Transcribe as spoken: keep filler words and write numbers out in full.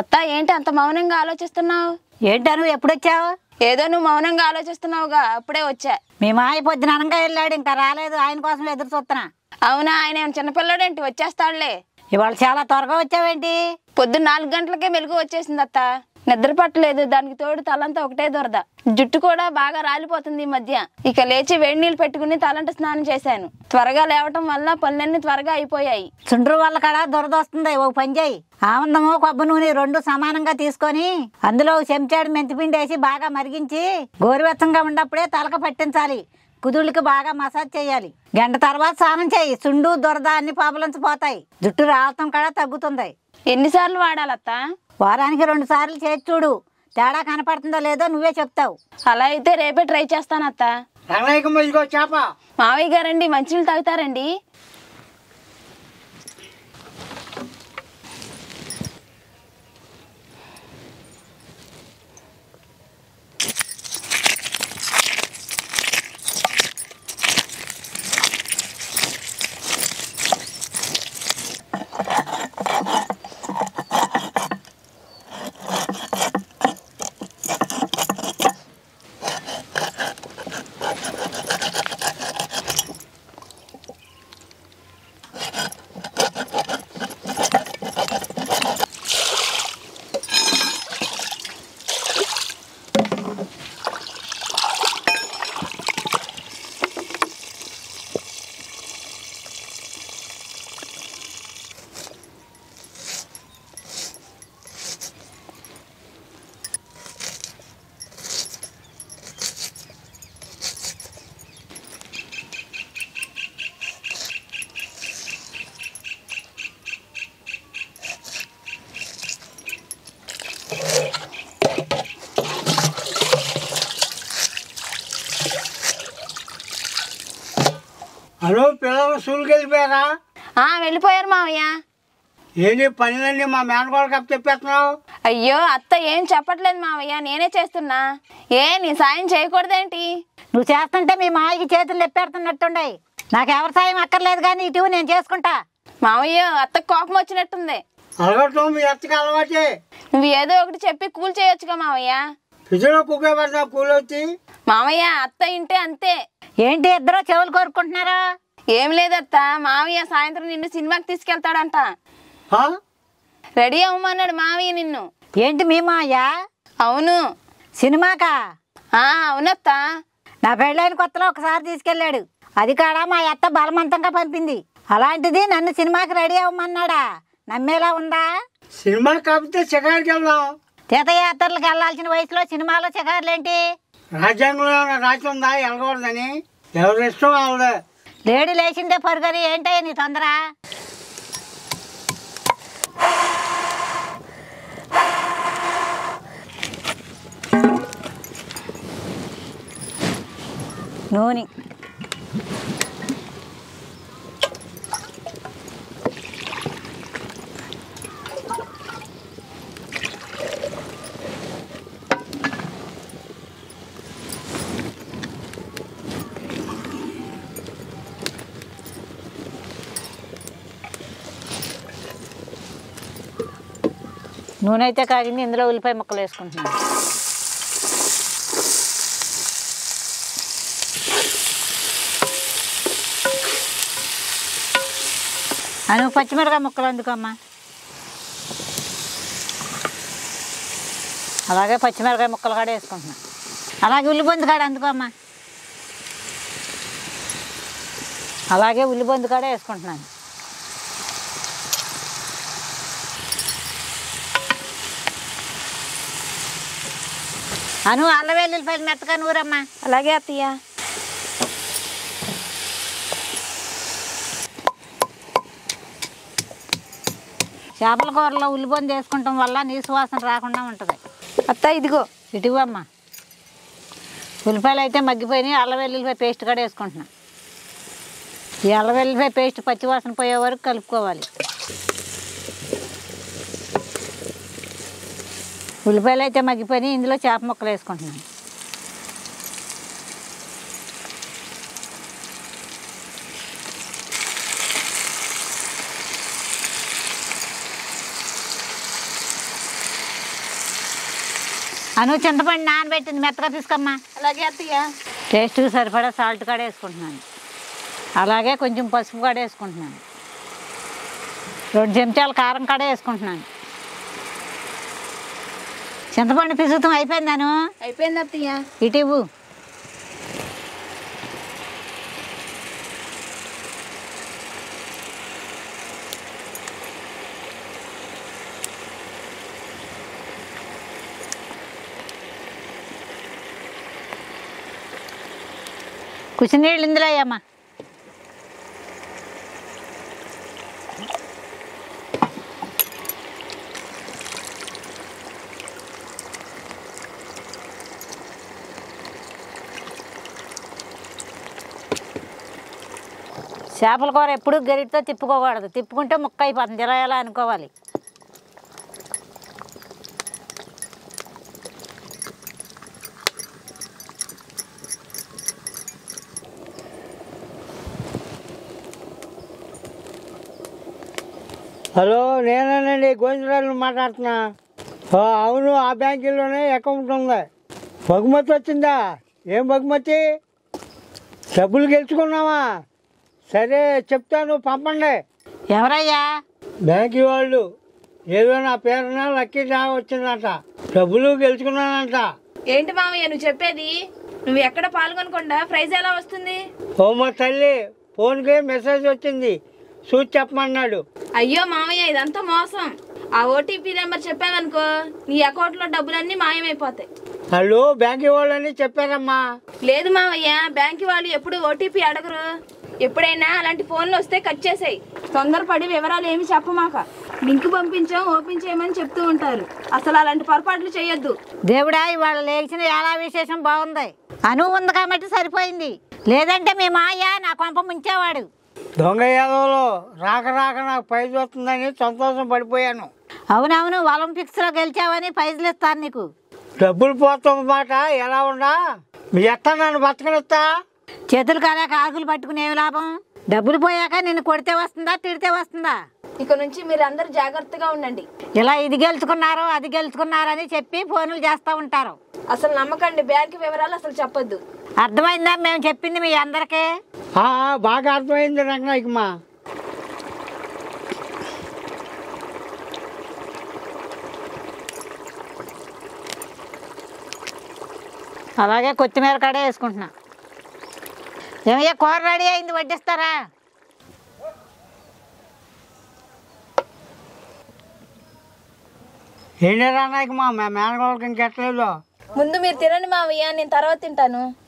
అత్త ఏంటి అంత మౌనంగా ఆలోచిస్తున్నావు? ఏంటా నువ్వు ఎప్పుడు వచ్చావు? ఏదో నువ్వు మౌనంగా ఆలోచిస్తున్నావుగా. అప్పుడే వచ్చా. మీ మాయ పొద్దున అనంగా వెళ్ళాడు, ఇంకా రాలేదు. ఆయన కోసం ఎదురు చూస్తున్నా. అవునా? ఆయన ఏమైనా చిన్నపిల్లాడేంటి? వచ్చేస్తాడులే. ఇవాళ చాలా త్వరగా వచ్చావేంటి? పొద్దున్న నాలుగు గంటలకే మెలుగు వచ్చేసింది అత్త. నిద్ర పట్టలేదు, దానికి తోడు తలంతా ఒకటే దొరద. జుట్టు కూడా బాగా రాలిపోతుంది ఈ మధ్య. ఇక లేచి వేడి నీళ్ళు పెట్టుకుని తలంట స్నానం చేశాను. త్వరగా లేవటం వల్ల పనులన్నీ త్వరగా అయిపోయాయి. చుండ్రు వల్ల కడ దొరదొస్తుంది. ఓ పని చేయి, ఆవందము కొబ్బరి నూనె రెండు సమానంగా తీసుకొని అందులో చెంచాడు మెంతిపిండి వేసి బాగా మరిగించి గోరువెచ్చంగా ఉన్నప్పుడే తలక పట్టించాలి. కుదుళ్ళకి బాగా మసాజ్ చేయాలి. గంట తర్వాత స్నానం చేయి. చుండు దొరద అన్ని పాపలించిపోతాయి. జుట్టు రాలటం కడ తగ్గుతుంది. ఎన్నిసార్లు వాడాలత్తా? వారానికి రెండు సార్లు చేసి చూడు, తేడా కనపడుతుందో లేదో నువ్వే చెప్తావు. అలా అయితే రేపే ట్రై చేస్తానత్త. మావయ్య గారండి, మంచినీళ్ళు తాగుతారండి? హలో, పిల్లలు స్కూల్కి వెళ్ళిపోయారా? వెళ్ళిపోయారు మావయ్య. ఏంటి పనులన్నీ మా మేనగోళ్ళకి చెప్పేస్తున్నావు? అయ్యో అత్త, ఏం చెప్పట్లేదు మావయ్య, నేనే చేస్తున్నా. ఏ నీ సాయం చేయకూడదేంటి? నువ్వు చేస్తుంటే మీ మావయ్యకి చేతులు లెప్పెడుతున్నట్టుండయి. నాకు ఎవరి సాయం అక్కర్లేదు, కానీ ఇటు నేను చేసుకుంటా. మావయ్య, అత్తకు కోపం వచ్చినట్టుంది. అలవాటు మీ అత్తకి అలవాటే. నువ్వు ఏదో ఒకటి చెప్పి కూల్ చేయొచ్చుగా మావయ్య. మావయ్య, అత్త ఇంటే అంతే. ఏంటి ఇద్దరు చెవులు కోరుకుంటున్నారా? ఏం లేదత్తా, మావయ్య సాయంత్రం నిన్ను సినిమాకి తీసుకెళ్తాడంట. రెడీ అవ్వమన్నాడు మావయ్య నిన్ను. ఏంటి మీ మావయ్య? అవును. సినిమాకా? అవునత్తా, నా పెళ్ళైన కొత్తలో ఒకసారి తీసుకెళ్ళాడు. అది కాడా మా అత్త బలవంతంగా పంపింది. అలాంటిది నన్ను సినిమాకి రెడీ అవ్వమన్నాడా? నమ్మేలా ఉందా? సినిమా కాకపోతే చికారుకి వెళ్దాం. తీర్థయాత్రలకు వెళ్లాల్సిన వయసులో సినిమాలో చికారులేంటి? రాజ్యాంగంలో రాసి ఉందా వెళ్ళకూడదని? ఎవరు ఇష్టం వాళ్ళు. లేడీ లేచిందే పరుగని. ఏంటయ్య నీ తొందర? నూనె నూనె అయితే కాగింది. ఇందులో ఉల్లిపాయ ముక్కలు వేసుకుంటున్నాను. అను పచ్చిమిరపకాయ ముక్కలు అందుకమ్మా. అలాగే పచ్చిమిరపకాయ ముక్కలు కూడా వేసుకుంటున్నాను. అలాగే ఉల్లిబొందు కాడ అందుకోమ్మా. అలాగే ఉల్లిబొందు కాడ వేసుకుంటున్నాను. అను అల్లం వెల్లుల్లిపాయలు మెత్తగా నూరమ్మా. అలాగే అత్తయ్య. చేపల కూరలో ఉల్లిబొందు వేసుకుంటాం వల్ల నీసు వాసన రాకుండా ఉంటుంది అత్త. ఇదిగో ఇటువమ్మా. ఉల్లిపాయలు అయితే మగ్గిపోయినాయి. అల్లం వెల్లుల్లిపాయ పేస్ట్ కూడా వేసుకుంటున్నాం. ఈ అల్లం వెల్లుల్లిపాయ పేస్ట్ పచ్చివాసన పోయే వరకు కలుపుకోవాలి. ఉల్లిపాయలు అయితే మగ్గిపోయి ఇందులో చేప ముక్కలు వేసుకుంటున్నాను. అను చింతపండు నానబెట్టింది మెత్తగా తీసుకమ్మా. అలాగే అత్తయ్య. టేస్ట్ సరిపడా సాల్ట్ కూడా వేసుకుంటున్నాను, అలాగే కొంచెం పసుపు కూడా వేసుకుంటున్నాను, రెండు చెంచాల కారం కూడా వేసుకుంటున్నాను. చింతపండు పిసుకుతం అయిపోయింది అను. అయిపోయింది అత్తయ్య. ఇటు ఇవ్వు. कुछ नील इंदला यामा చేపల కూర ఎప్పుడు గరిటతో తిప్పుకోకూడదు, తిప్పుకుంటే ముక్క అయిపోతుంది. ఇలా ఎలా అనుకోవాలి. హలో, నేనండి గోవిందరాజు మాట్లాడుతున్నా. అవును, ఆ బ్యాంకులోనే అకౌంట్ ఉంది. బహుమతి వచ్చిందా? ఏం బహుమతి? డబ్బులు గెలుచుకున్నావా? సరే చెప్తాను, పంపండి. ఎవరయ్యా? బ్యాంకు వాళ్ళు. ఏదో నా పేరున లక్కీ డ్రా వచ్చిందంట, డబ్బులు గెలుచుకున్నానంట. ఏంటి మామయ్య నువ్వు చెప్పేది? నువ్వు ఎక్కడ పాల్గొనకుండా ప్రైజ్ ఎలా వస్తుంది? ఓ మా తల్లి, ఫోన్కి మెసేజ్ వచ్చింది, చూసి చెప్పమన్నాడు. అయ్యో మామయ్య, ఇదంతా మోసం. ఆ ఓటీపీ నెంబర్ చెప్పావనుకో, నీ అకౌంట్ లో డబ్బులన్నీ మాయమైపోతాయి. హలో, బ్యాంకు వాళ్ళని చెప్పారమ్మా? లేదు మామయ్య, బ్యాంకు వాళ్ళు ఎప్పుడు ఓటీపీ అడగరు. ఎప్పుడైనా అలాంటి ఫోన్లు వస్తే కట్ చేసాయి. తొందరపడి వివరాలు ఏమి చెప్పమాక. లింక్ పంపించాం, ఓపెన్ చేయమని చెప్తూ ఉంటారు. అసలు అలాంటి పొరపాట్లు చేయొద్దు. దేవుడా, ఇవాళ లేచిన ఎలా విశేషం బాగుంది. అను ఉంది కాబట్టి సరిపోయింది, లేదంటే మీ మాయ నా కొంప ముంచేవాడు. దొంగ యాదవులో రాక రాక నాకు ప్రైజులు వస్తుందని సంతోషం పడిపోయాను. అవునవును, ఒలింపిక్స్లో గెలిచావని ప్రైజులు ఇస్తాను నీకు. డబ్బులు పోతామాట ఎలా ఉండా మీ ఎత్తా నన్ను బతకనిస్తా. చేతులు కాలేక ఆకులు పట్టుకునేవి లాభం. డబ్బులు పోయాక నిన్ను కొడితే వస్తుందా, తిడితే వస్తుందా? ఇక నుంచి మీరు అందరు జాగ్రత్తగా ఉండండి. ఇలా ఇది గెలుచుకున్నారు అది గెలుచుకున్నారని చెప్పి ఫోన్లు చేస్తూ ఉంటారు. అసలు నమ్మకండి, బ్యాంకు వివరాలు అసలు చెప్పొద్దు. అర్థమైందా మేము చెప్పింది మీ అందరికీ? బాగా అర్థమైంది రంగనాయకమ్మా. అలాగే కొత్తిమీర కాడ వేసుకుంటున్నా. ఏమయ్యా కూర రెడీ అయింది, వడ్డిస్తారా? ఏంటి రంగనాయకమ్మా, మేము మేనగోళ్ళకి ఇంకెట్టలేదు. ముందు మీరు తినండి మావయ్య, నేను తర్వాత తింటాను.